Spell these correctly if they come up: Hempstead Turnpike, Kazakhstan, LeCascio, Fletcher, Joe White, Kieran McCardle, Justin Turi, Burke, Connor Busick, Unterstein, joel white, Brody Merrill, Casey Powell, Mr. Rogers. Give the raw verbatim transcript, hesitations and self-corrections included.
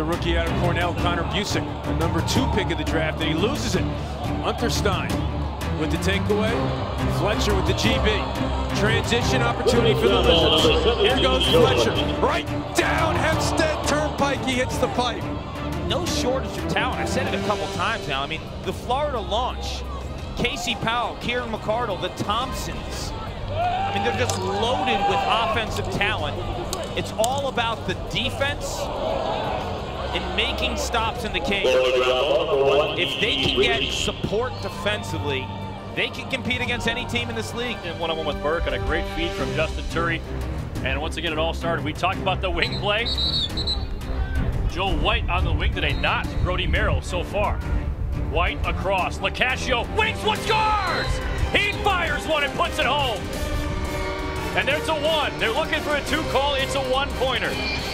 the rookie out of Cornell, Connor Busick, the number two pick of the draft, and he loses it. Unterstein with the takeaway, Fletcher with the G B. Transition opportunity for the Lizards. Here goes Fletcher, right down Hempstead Turnpike, he hits the pipe. No shortage of talent. I said it a couple times now. I mean, the Florida launch, Casey Powell, Kieran McCardle, the Thompsons. I mean, they're just loaded with offensive talent. It's all about the defense and making stops in the cage. If they can get support defensively, they can compete against any team in this league. One-on-one with Burke, and a great feed from Justin Turi. And once again, it all started. We talked about the wing play. Joe White on the wing today, not Brody Merrill so far. White across, LeCascio wings one, scores! He fires one and puts it home. And there's a one. They're looking for a two call. It's a one-pointer.